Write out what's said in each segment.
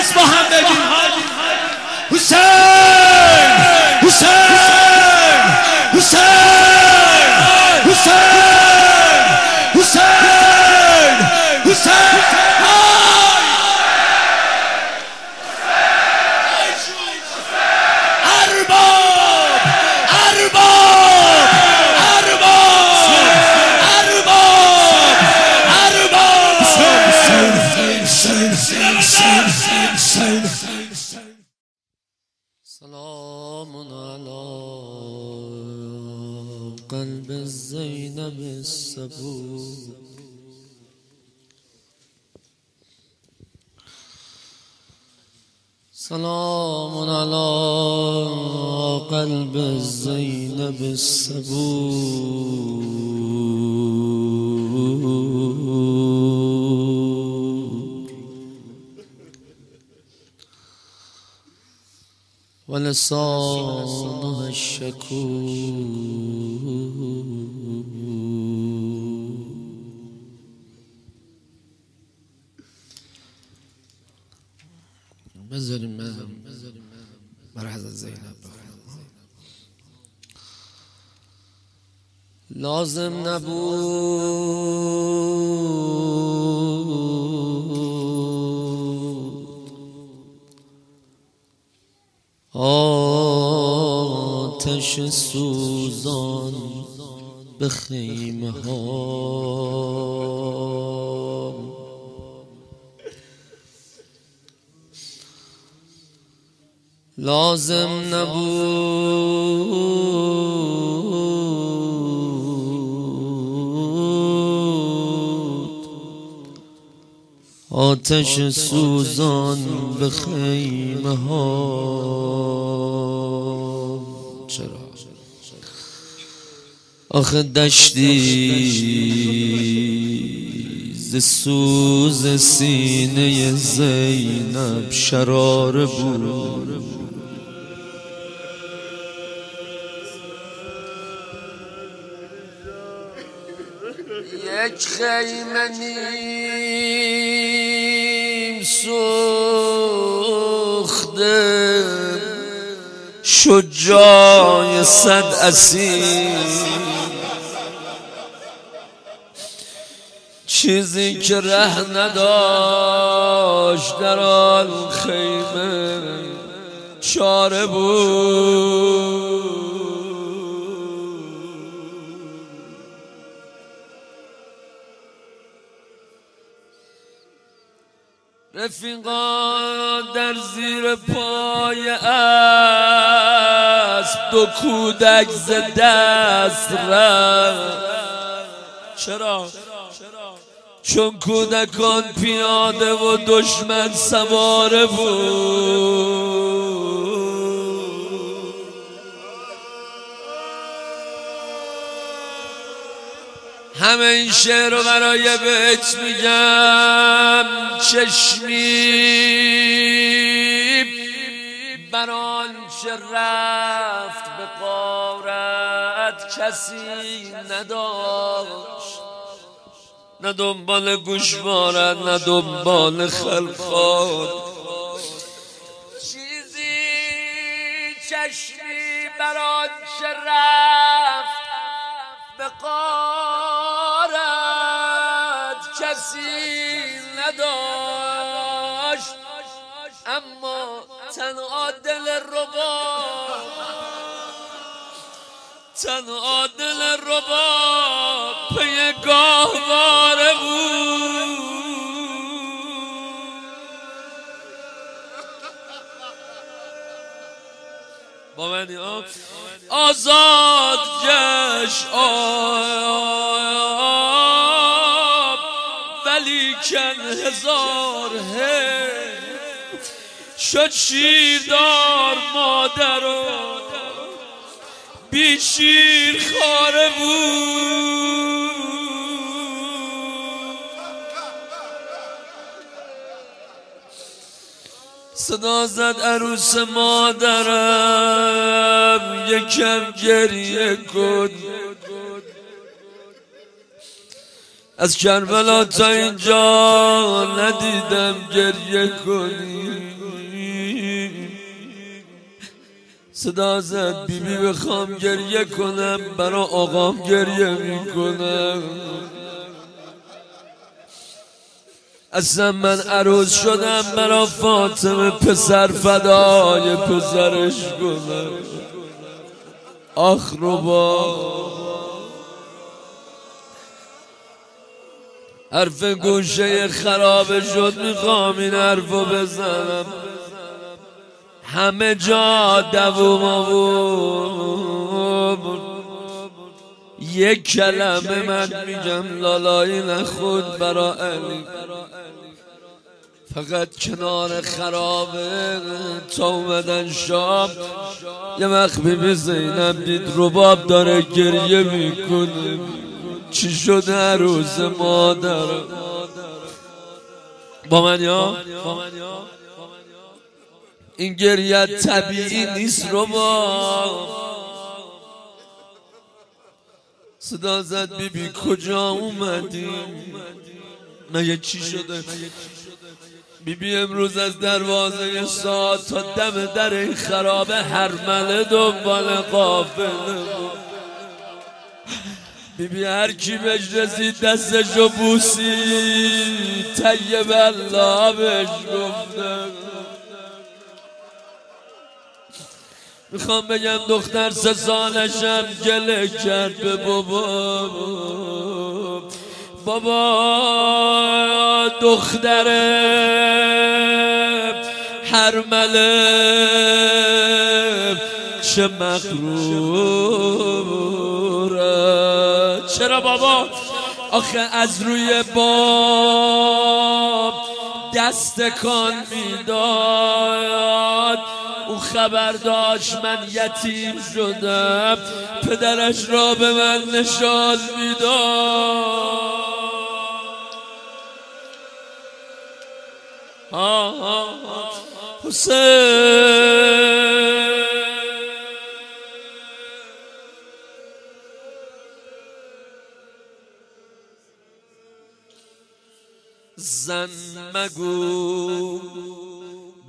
دست با هم بگیم حسین حسین حسین حسین حسین حسین سلام على قلب الزينب الصبور سلام على قلب الزينب الصبور ولسانها الشكور بذاریم برای حضرت زینب لازم نبود آتش سوزان به خیمه ها لازم نبود آتش سوزان به خیمه ها چرا آخه دشتی ز سوز سینه زینب شراره بود یک خیمه نیم سوخته شجاع صد اسیر چیزی که ره نداشت در آن خیمه چاره بود رفیقان در زیر پای اسب دو کودک ز دست رفت چرا؟ چون کودکان پیاده و دشمن سواره بود همه این شعر رو برای بهت میگم چشمی بران چه رفت به قارت کسی نداشت نه دنبال گوشوارت نه دنبال خلقات چیزی چشمی بران چه رفت به قارت کسی نداشت اما تنها دل ربا تنها دل ربا پی گاهواره بود با منی آزاد گشت آب ولی کن هزار شد شیردار مادر و بی شیر خواره بود صدا زد عروس مادرم یکم گریه کن از کربلا تا اینجا ندیدم گریه کنی. صدا زد بیبی بخوام گریه کنم، برا آقام گریه میکنم. اصلا من عروض شدم، برا فاطمه پسر فدای پسرش کنم. آخ ربا حرف گوشه خراب شد، میخوام این حرفو بزنم. همه جا دووم یک کلمه من میگم لالایی نخود برا علی، فقط کنار خرابه. تا اومدن شام یه وقت بیبی زینب دید رباب داره گریه میکنه. چی شد عروس مادرم؟ با من یا این گریه طبیعی نیست. رباب صدا زد بیبی کجا اومدی؟ مگه چی شده؟ بیبی امروز از دروازه ساعت تا دم در این خرابه هرمله دنبال قافله. بیبی هر کی بهش رسید دستشو بوسید، طیب الله بهش گفتم. میخوام بگم دختر 3 سالشم گله کرد به بابا. بابا دختر هرمله چه مغروره. چرا بابا؟ آخه از روی باب دست کن میداد. او خبر داشت من یتیم شدم، پدرش را به من نشان میداد. حسین زن مگو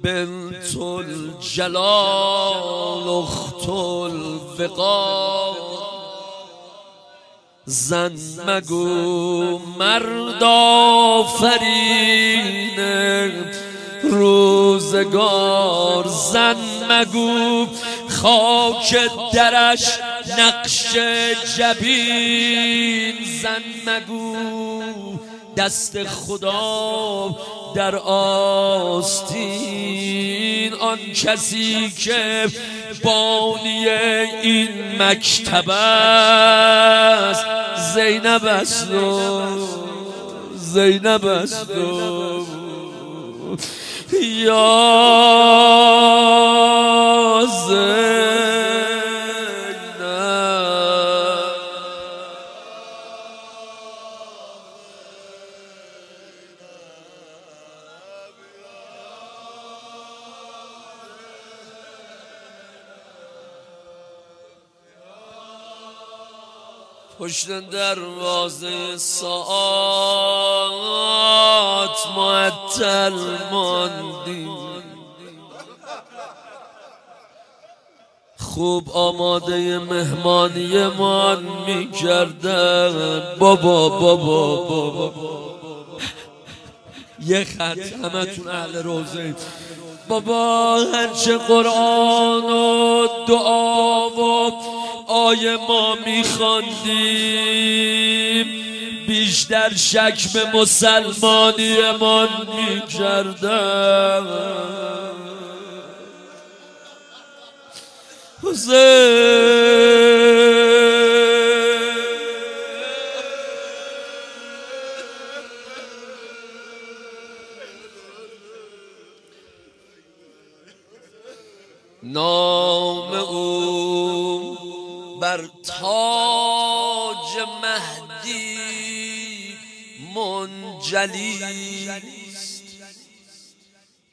بنت الجلال اخت الوقار، زن مگو مرد آفرین روزگار، زن مگو خاک درش نقش جبین، زن مگو دست خدا در آستین. آن کسی که بانی این مکتب است زینب است و زینب است و یا پشت دروازه ساعت معطل ماندیم. خوب آماده مهمانی مان میکردن. بابا بابا بابا یه خط همتون اهل روزه. بابا هرچه قرآن و دعا و آیه ما میخواندیم بیشتر شک به مسلمانی ما میکردم. نام او بر تاج مهدی منجلی است،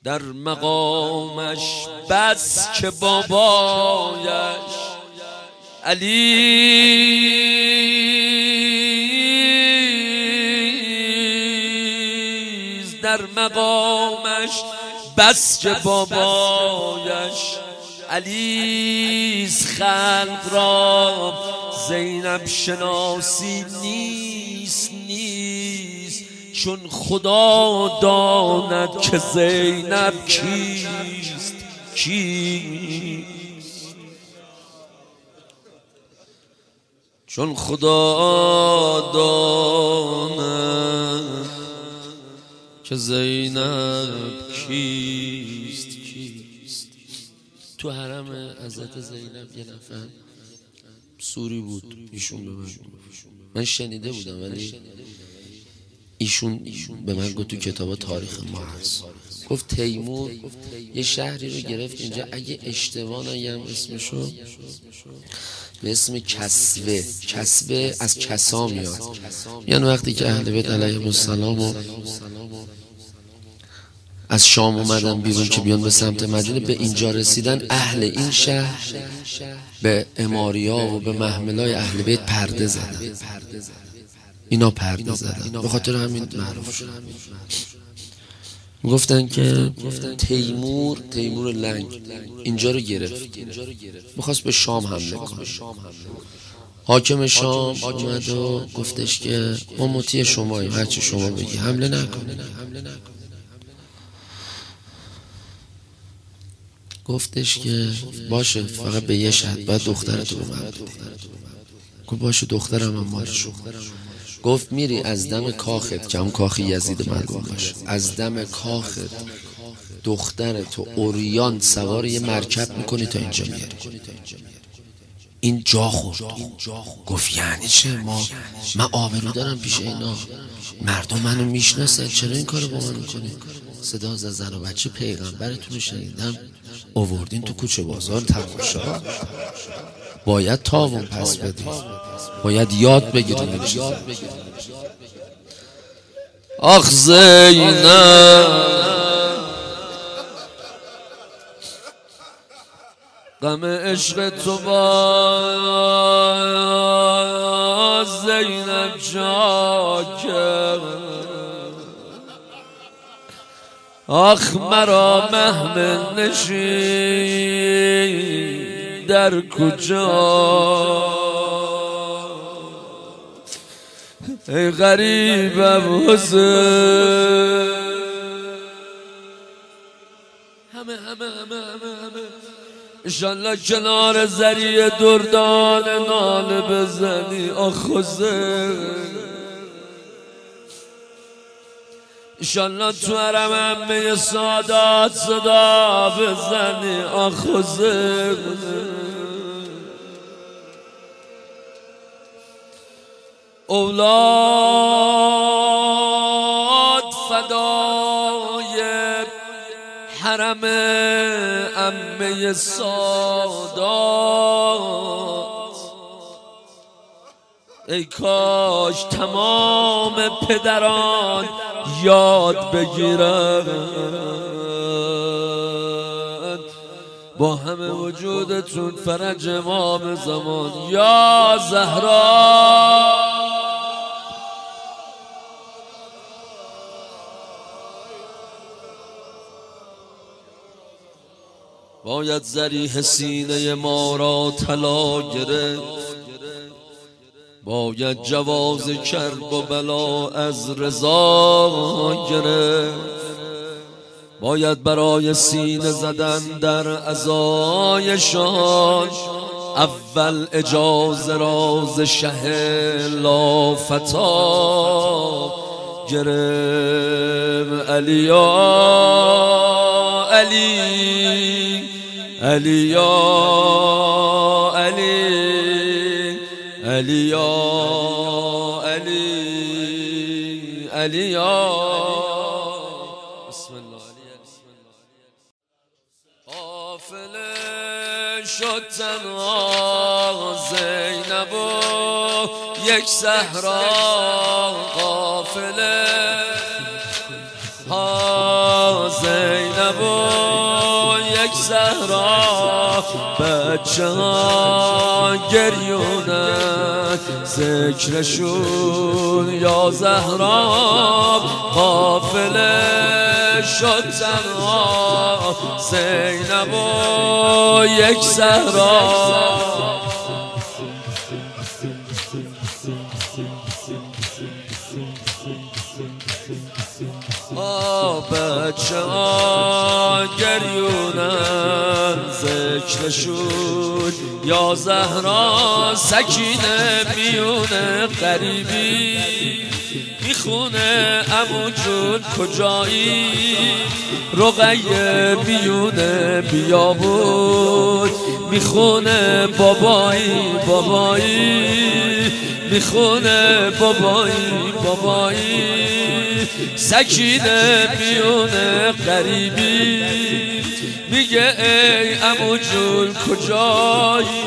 در مقامش بس که بابایش علی باباش، بس که بابایش علیز خلق را زینب شناسی نیست چون خدا داند که زینب کیست چون خدا داند که زینب کیست. تو حرم حضرت زینب یه نفر سوری بود، ایشون به من شنیده بودم، ولی ایشون به من گفت تو کتاب تاریخ ما هست، گفت تیمور یه شهری رو گرفت اینجا، اگه اشتباه نگم اسمشو به اسم کسوه، کسوه از کسا میاد، یعنی وقتی که اهل بیت علیهم السلام از شام اومدن بیرون که بیان به سمت مدینه، به اینجا رسیدن اهل این شهر به اماریا و به محملای اهل بیت پرده زدن، اینا پرده زدن، به خاطر همین معروف شد. گفتن که تیمور لنگ اینجا رو گرفت، می‌خواست به شام حمله کنه. حاکم شام اومد و گفتش که ما مطیع شماییم، هر چی شما بگی حمله نکنید. گفتش که باشه، فقط به یه شرط، بعد دخترتو به من بدی. گفت باشه، دخترم هم مالشو. گفت میری از دم کاخت، که هم کاخ یزید مرگون باشه، از دم کاخت دخترتو اوریان سوار یه مرکب میکنی تا اینجا میاری. این جا خورد. گفت یعنی چه؟ من آبرو دارم پیش اینا، مردم منو میشناسن، چرا این کارو با من میکنی؟ صدا از زن و بچه پیغمبرتون رو شنیدم آوردین تو کوچه بازار تماشا، باید تاون پس بدیم، باید یاد بگیریم. آخ زینب غم عشق تو با زینب جاکر، آخ مرا مهم نشین در کجا، ای غریب ابوزه. همه انشالله کنار زری دردان ناله بزنی آخوزه، انشالله تو حرم عمه سادات صدا بزنی آخوزه، اولاد فدای حرم عمه سادات، ای کاش تمام پدران یاد بگیرند با همه وجودتون فرج امام زمان، یا زهرا باید ذریح سینه ما را طلا گرفت، باید جواز کرب و بلا از رضا گرفت، باید برای سینه زدن در عزایشان اول اجازه راز شه لافتا گرفت. بسم الله. غافل شد تنها زینب یک صحرا، غافل ها زینب یک زهرا بچه ها گریونن ذکرشون یا زهرا قافله شد تنها زینب و یک زهرا بچه ها گریونن ذکرشون یا زهرا سکینه میونه غریبی میخونه عمو جون کجایی رقیه میونه بیابون میخونه بابایی بابایی میخونه بابایی بابایی سکینه میونه غریبی میگه ای عمو جون کجایی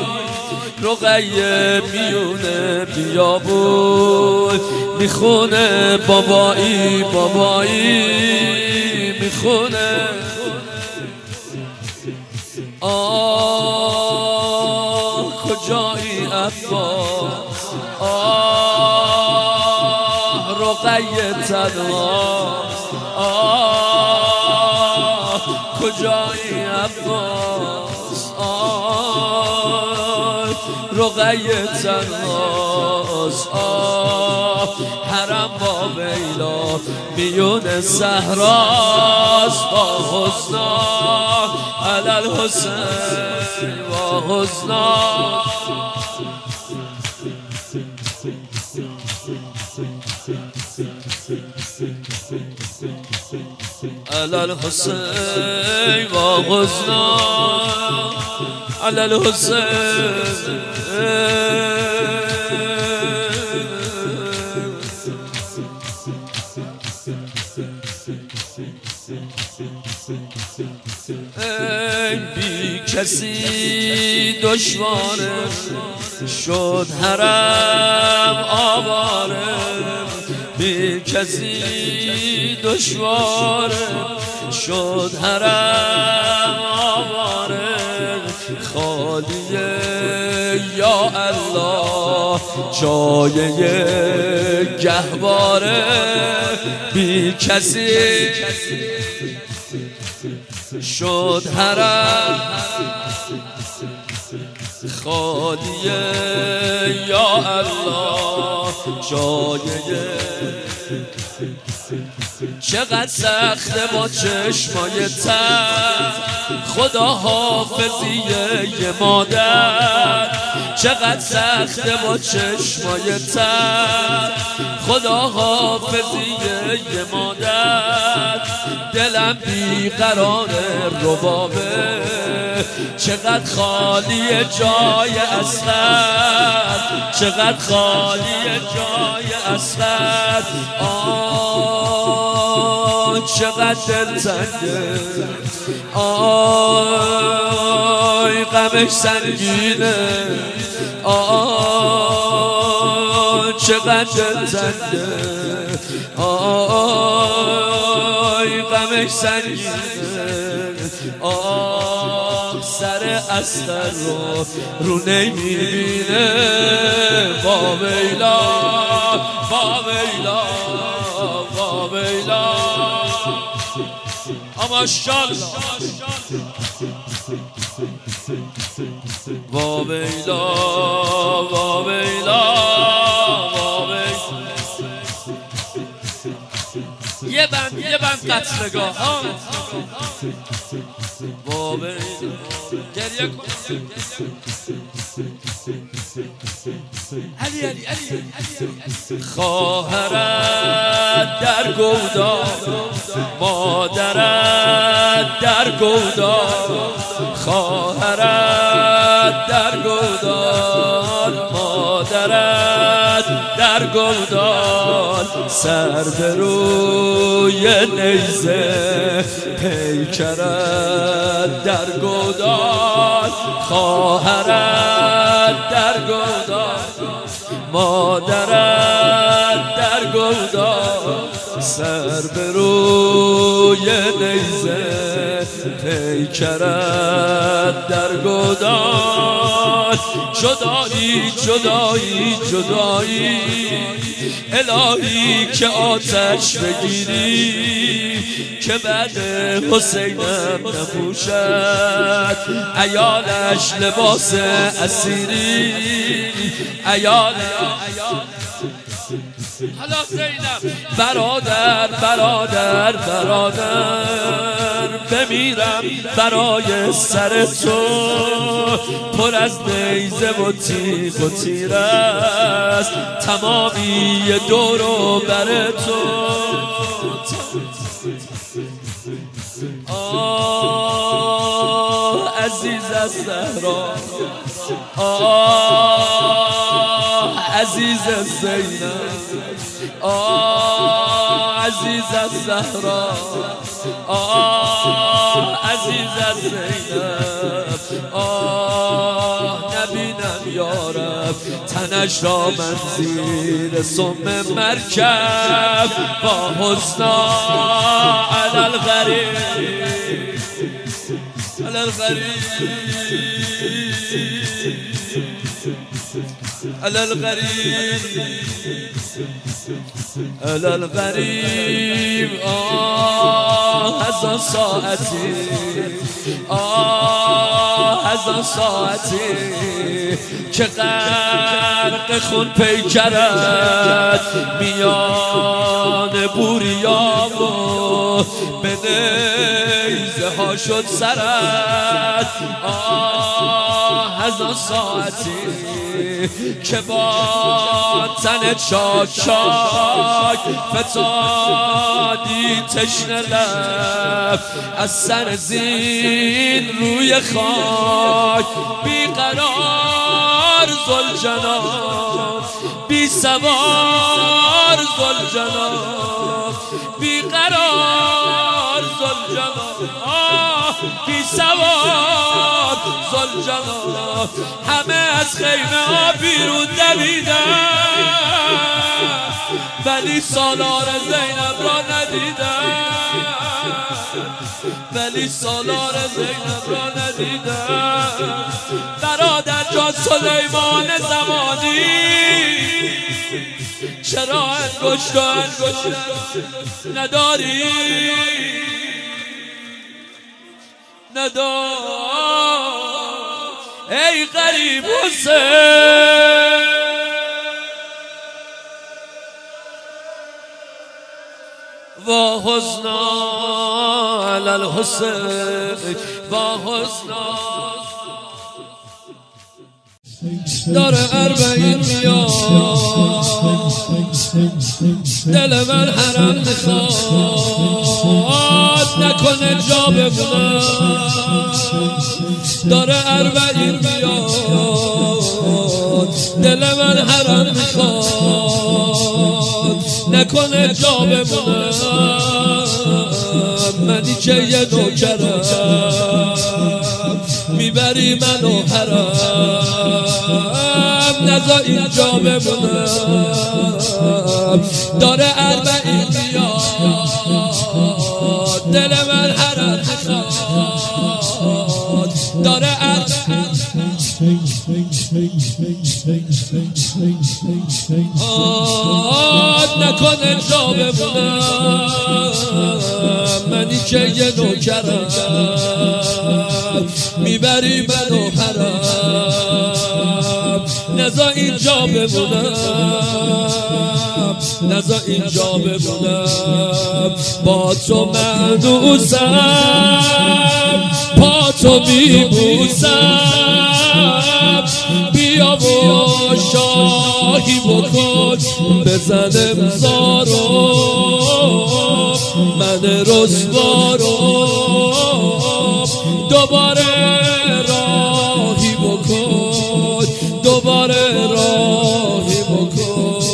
رقیه میونه بیابون میخونه بابایی بابایی میخونه آه کجایی عباس رقیه تنهاست کجایی عباس رقیه تنهاست حرم با ویلا میون صحراست با حسنا علی الحسین با حسنا علی الحسین و حسنا علی الحسین ای بی کسی دشواره شد حرم آواره بی کسی دشواره شد حرم آواره خالیه یا الله جایه گهواره بی کسی شد حرم خالیه یا الله جایه چقدر سخته با چشمای تر خدا حافظیه یه مادر چقدر سخته با چشمای تر خدا حافظیه یه مادر دلم بیقرار ربابه چقدر خالی جای اصغر چقدر خالی جای اصغر آه چقدر دلتنگه آی غمش سنگینه آه چقدر دلتنگه آی غمش سنگینه آه سر اصغر رو نمیبینه با ویلا با ویلا با ویلا ماشاءالله با ویلا با ویلا با ویلا یه بند قطرگاه ها با ویلا گریه کن علی علی علی خواهرت در گودا مادرت در گودا خواهرت در گودا مادرت در گودان سر به روی نیزه پیکرت در گودان خواهرت در گودان مادرت در گودان سر به روی نیزه پیکرد در گداز. جدایی جدایی جدایی الهی که آتش بگیری که بعد حسینم نپوشد عیالش لباس اسیری. عیال حالا زینب برادر برادر برادر بمیرم برای سر تو پر از نیزه و تیغ و تیر است تمامی دور و بر تو. آه عزیز الزهرا، آه عزیز زینب، آه عزیز الزهرا، آه عزیز زینب، آه نبینم یارب تنش را من زیر سم مرکب با حسنا علی الغریب علی الغریب على الغريب على الغريب. آه هزار ساعتي، آه هزار ساعتي که غرق خون پیکرد میان بوریا و به نیزه ها شد سرت. آه هزار ساعتی که با تن چاک چاک فتادی تشنه لب از سر زین روی خاک بیقرار ذوالجناح بی سوار ذوالجناح بیقرار ذوالجناح بی سوار ذوالجلال. همه از خیمه ها بیرون دویدن ولی سالار زینب را ندیدن، ولی سالار زینب را ندیدن. برادر جان سلیمان زمانی چرا انگشت و انگشت نداری ندار ای غریب حسین و حزنا علی الحسین و حزنا. دار اربعین میاد دل من حرم میخواد نکنه جا بمونم. داره اربعین میاد دل من حرم میخواد نکنه جا بمونم. منی که یه نوکرم میبری منو حرم نزا اینجا بمونم. داره اربعین میاد دل من حرم میخواد داره نکنه جا بمونم. منی که یه نوکرم میبری منو حرم نزا اینجا بمونم، نزا اینجا بمونم. با تو معنوسم پا تو میبوسم بیا و شاهی بکن بزن امضا رو من رسوا رو دوباره راهی بکن دوباره راهی بکن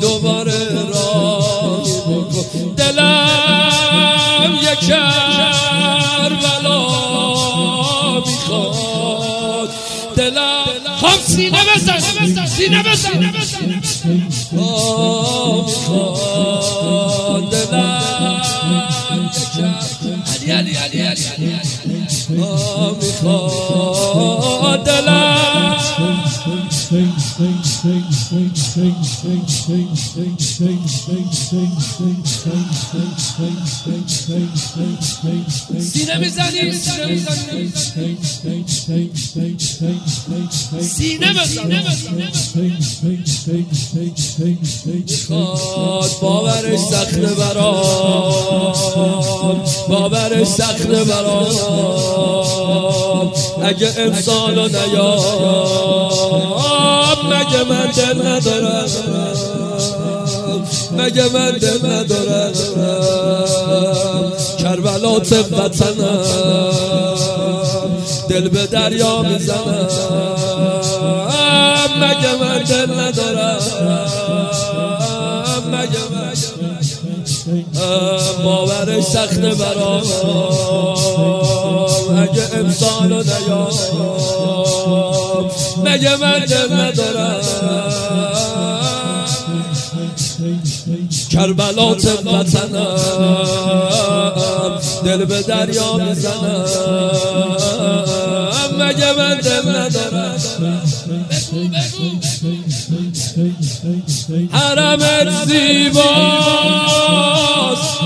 دوباره راهی بکن. دلم یک کربلا میخواد دلم خب سینه بزن سینه بزن میخواد میخواد سینه بزنی سینه بزنی میخواد باورش سخته برام، باورش سخته برام، اگه امسالو نیام مگه من دل ندارم، مگه من دل ندارم، کربلا وطنم دل به دریا میزنم، مگه من دل ندارم، مگه من باورش سخته برام، اگه امسالو نیام مگه من دل ندارم، کربلا وطنم دل به دریا میزنم، مگه من دل ندارم، حرمت زیباست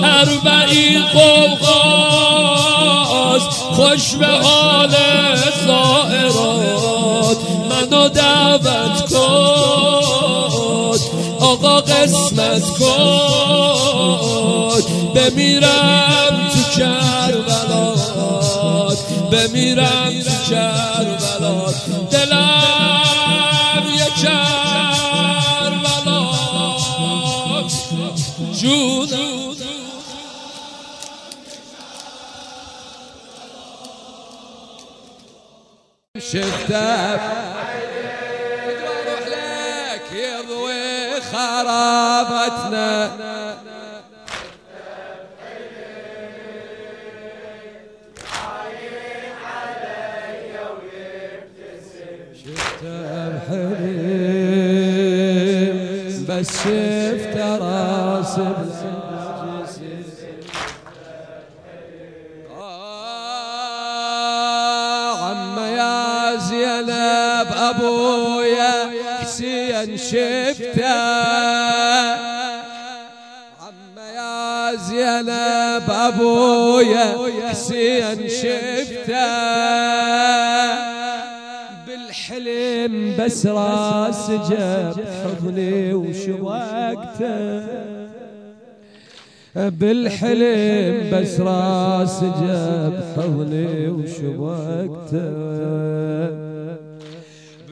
هر بعید قوقاست، خوش به حال زائرات منو دعوت کن آقا، قسمت کن بمیرم تو کربلا، بمیرم تو کربلا، دلم یک کربلا جونم. شفتك روح لك يضوي خرابتنا، شفتك حليم بس شفت راسي ابويا حسين، شفته عمه يا زينب ابويا حسين، شفته بالحلم بس راس جاب حضني وشواكته، بالحلم بس راس جاب حضني وشواكته،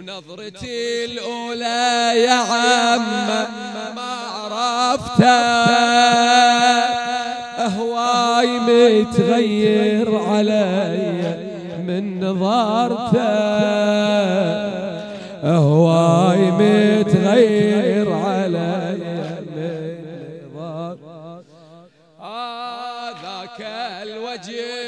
نظرتي الأولى يا عم ما عرفته، هواي متغير علي من نظارته، هواي متغير علي من نظارته، ذاك الوجه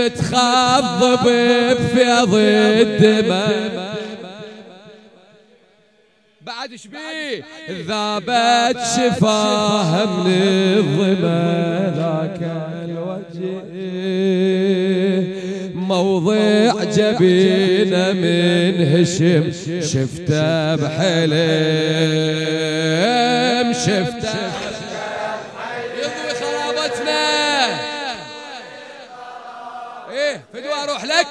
متخضب بفيض الدمع، بعد شبيه ذابت شفاه من الظما، ذاك الوجه موضع جبينه من هشم، شفته بحلم، شفته يضوي خرابتنا. فدوى اروح لك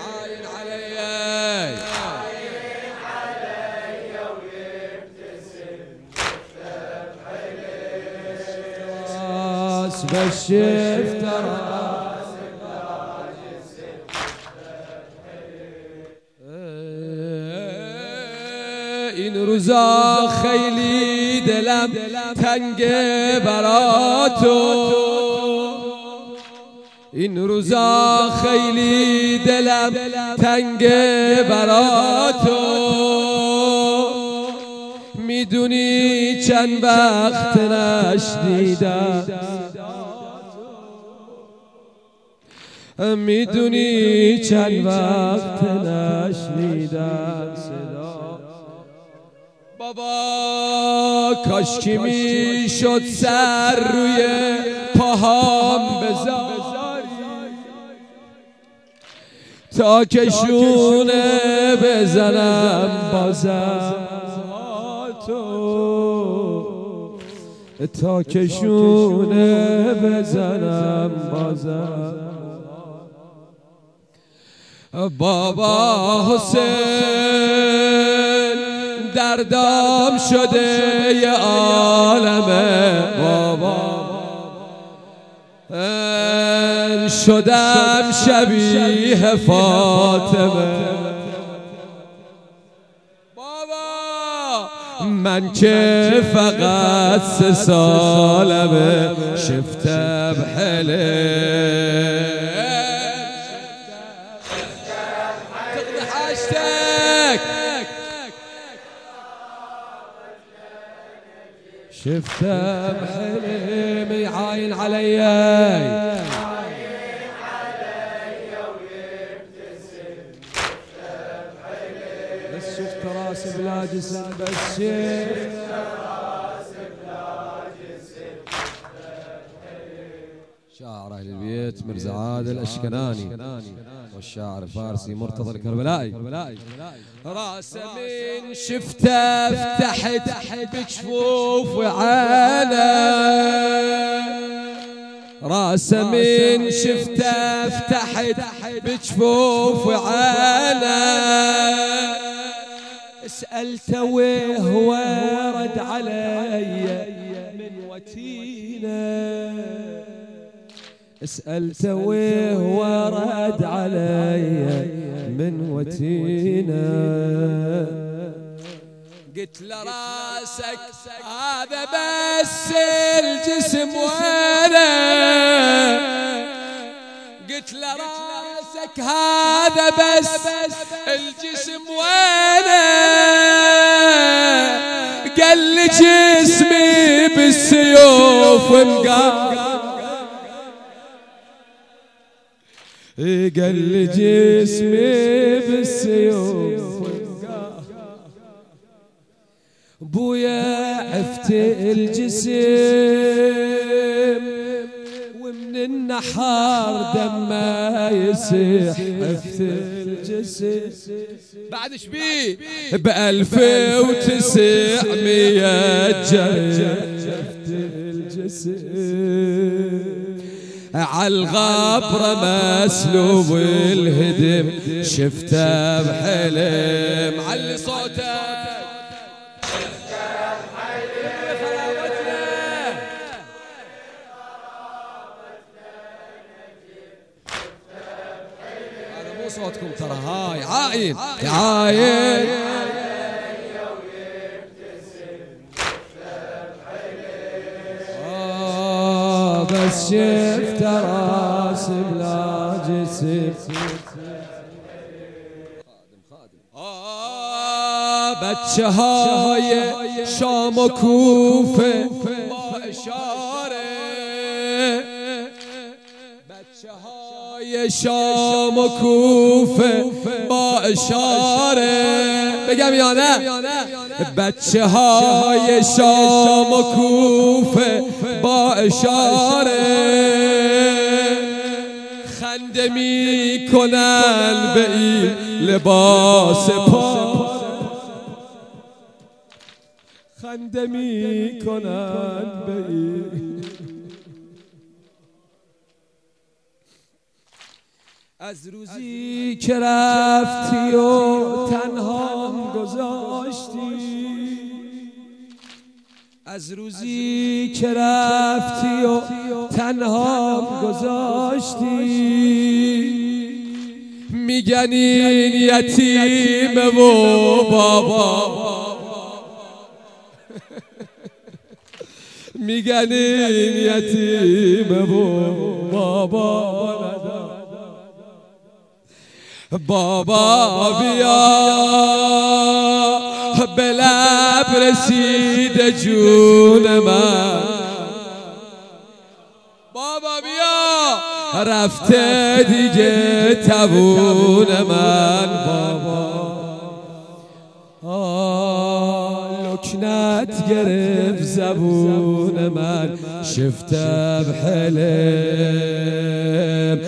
عاين علي، عاين علي ويبتسم، شفته بحلم بس شفته راسك راجسك، شفته بحلم ينرزا خيلي دلم تنگه براتو، این روزا خیلی دلم تنگه براتو، میدونی چند وقت نشنیدم، میدونی چند وقت نشنیدم صدا بابا کاش که میشد سر روی پاهام بذاری تا که شونه بزنم بازم تو، تا که شونه بزنم بازم. بابا حسین دردام شده یه عالمه، بابا شدم شبیه فاطمه، بابا من که فقط 3 سالمه شفتم حله شفتم حلم يعاين علي ويبتسم، شفتم حلم بس شفت راس بلا جسم، بس شفت راس بلا جسم. شاعر اهل البيت مرزا عادل الاشكناني والشاعر الفارسي مرتضى الكربلائي. راسه من شفته فتحت بجفوف وعينه، راسه من شفته فتحت بجفوف وعينه، سألته وهو رد علي من وتينه، سألته وهو رد علي من وتينا، قلت له راسك هذا بس الجسم وينه، قلت له راسك هذا بس الجسم وينه، قال لي جسمي بالسيوف انقطع، قال لي جسمي بالسيوف بويا، عفت الجسم ومن النحار دم ما يسيح، عفت الجسم بعد شبيه ب1900 جرح، عفت الجسم عالغبر مسلوب الهدم شفته بحلم. علي صوتك شفته بحلم، هذا مو صوتكم ترى، هاي عاين عاين بس شفت راس بلا جسم، بچه های شام و کوفه با اشاره، بچه های شام و کوفه با اشاره، بگم یا نه؟ بچه های شام و کوفه با اشاره، خنده می کنن به این لباس پا، خنده می کنن به این از روزی که رفتی و تنهام گذاشتی، از روزی که رفتی و تنهام گذاشتی، میگن این یتیمه و بابا، میگن این یتیمه و بابا. بابا بیا به لب رسیده جون من، بابا بیا رفته دیگه توون من، بابا گرفت زبون من شفتم حلم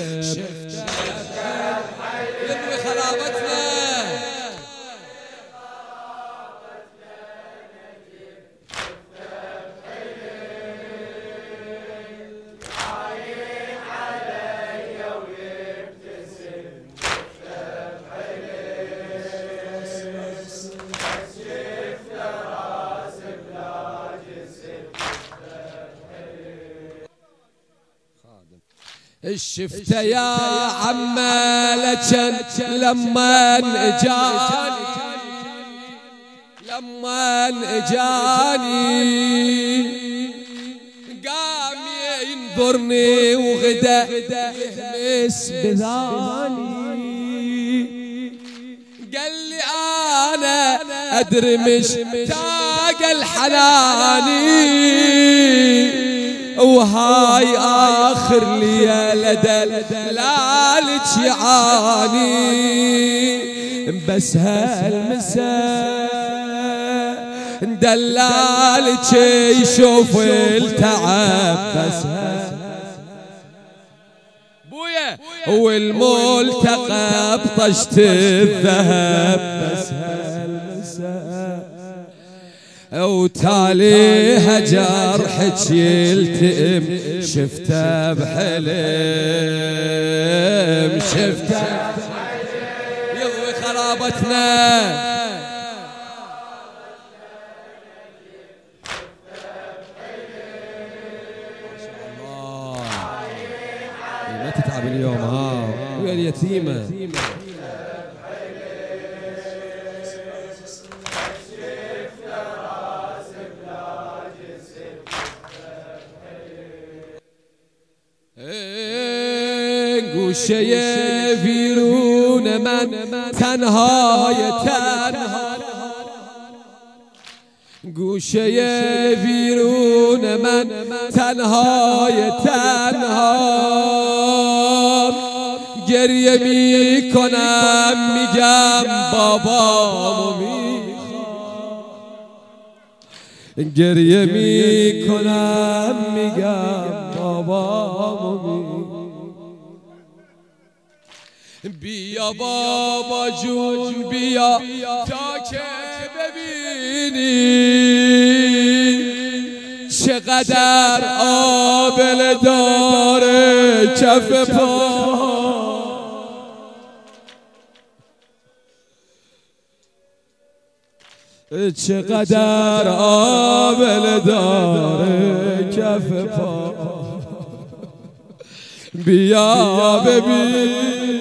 شفته يا عمّا لمّا اجاني قام ينظرني وغدا يهمس بذاني قال لي انا ادري مشتاق الحناني وهاي آخر ليالي دلالك يعاني بس هالمساء دلالك يشوف التعب بس بويا والملتقى بطشت الذهب بس وتاليها جرحك يلتئم شفته بحلم شفته يضوي خرابتنا ما تتعب اليوم ها ويا اليتيمه شیه ویرون من تنها گوشه ویرون من تنها گریه می کنم میگم بابامو میخوام گریه می کنم میگم بابامو بیا بابا جون بیا تا که ببینی چقدر آبل داره کف پا چقدر آبل داره کف پا بیا ببین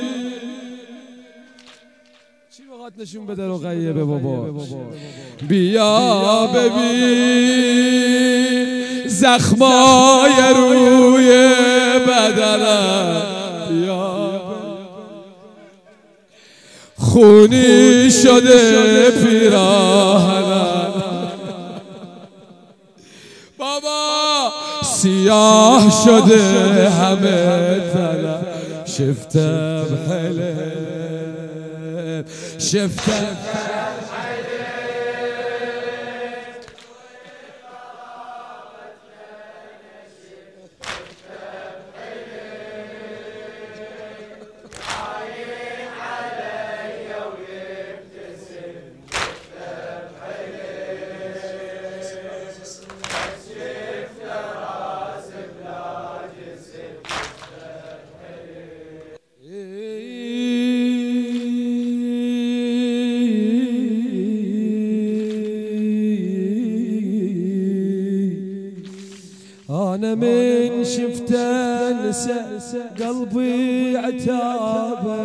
نشون بده رو غیبه بابا بیا ببین زخمای روی بدنم بیا خونی شده پیراهنم بابا سیاه شده همه تنم شفتم حلم شفتم أنا من شفت نسى قلبي عتابه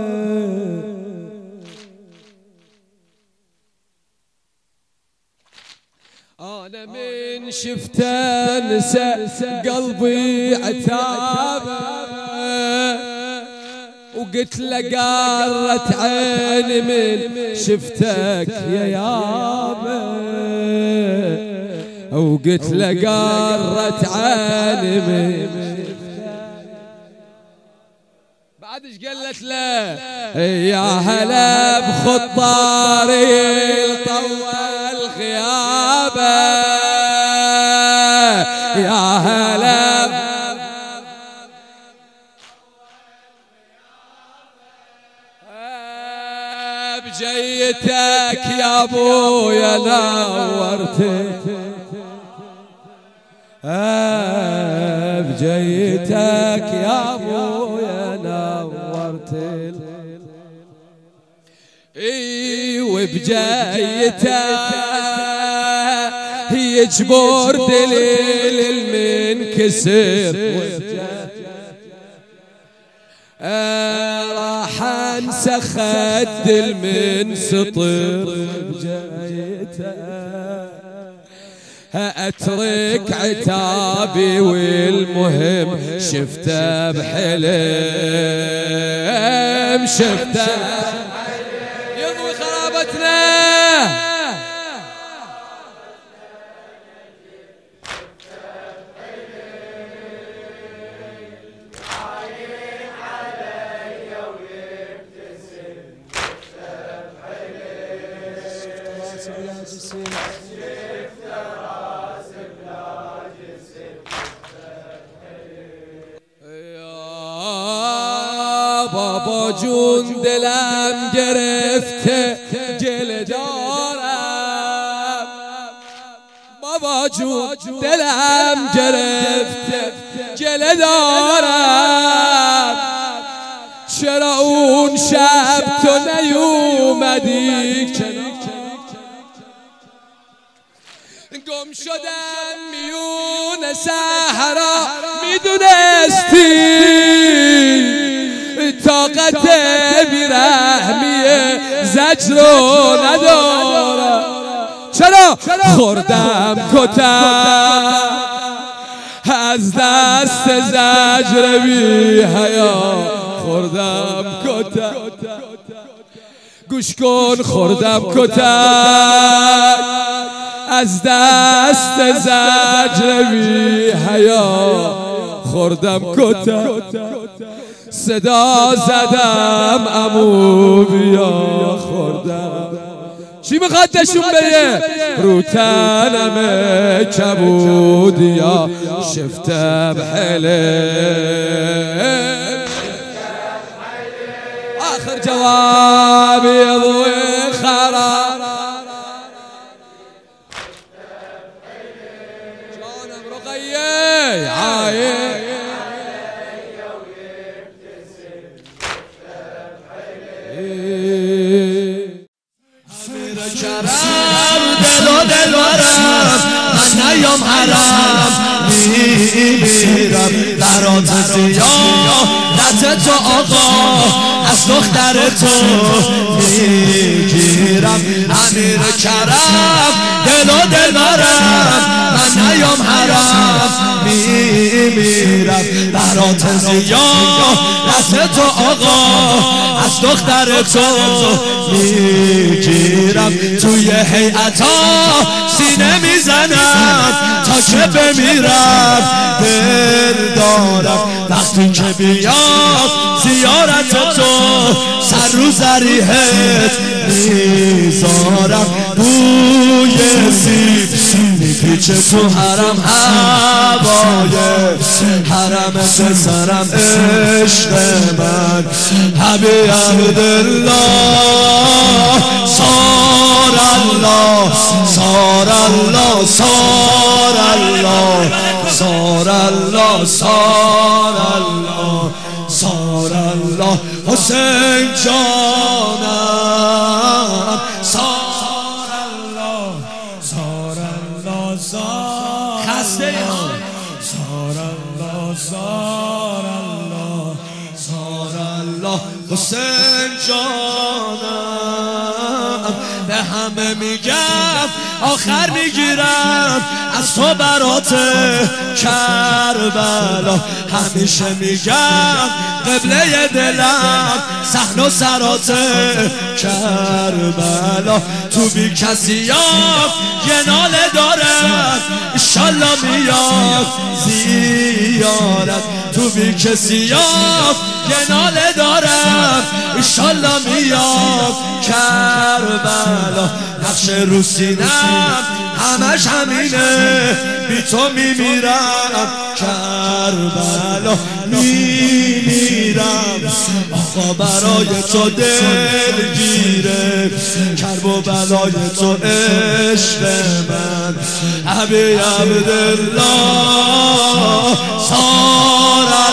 أنا من شفت نسى قلبي عتابه وقلت له قرت عيني من شفتك يا يابا وقلت له قرت عيني من بعد ايش قالت له يا هلا بخطاري طول الغيابه جيتك يا ابويا نورتك، بجيتك يا ابويا نورتك، اي وبجيتك يجبر دليل المنكسر، راح انسى خد المنسطر بجيتك، اترك عتابي والمهم شفته بحلم، شفته يضوي خرابتنا بابا جون دلم گرفته گل دارم، بابا جون دلم گرفته گل دارم، چرا اون شب تو نیومدی گم شدم میون صحرا، میدونستی طاقت بیرحمی زجر رو ندارم، چرا خوردم کتم از دست زجر بی حیا، خوردم کتم گوش کن، خوردم کتم از دست زجر بی حیا، خوردم کتم صدا زدم امو بیا، خوردم چی میخواد تشون بگه رو تنم کبودیا، شفته بحلم آخر جواب یضوی خراب جانم رقیه عایه برات زیارت تو آقا از دختر تو میگیرم، امیر کرم دل و دلارم من نیام حرم میمیرم، برات زیارت تو آقا از دختر تو میگیرم، توی هیئتا سینه میزنم تا که بمیرم دل دارم، وقتی که بیاد زیارت تو سر رو ذریحت میزارم، بوی سیب میپیچه تو حرم، هوای حرم سرم، عشق من حبیب عبدالله سار الله سار الله سار الله سار الله سار الله سار الله حسین جانم سار الله سار الله خسته ام سار الله سار الله سار الله حسین جانم، به همه میگم آخر میگیرم از تو برات کربلا، همیشه میگم قبله دلم صحن و سرات کربلا، تو بی کسی یه ناله دارم انشالله میاد زیارت، تو بی کسی یه ناله دارم انشالله میاد کربلا، نقش رو سینم همش همینه بی تو میمیرم کربلا میمیرم آقا برای تو دلگیره کرب و بلای تو عشق من حبیب عبدالله سارا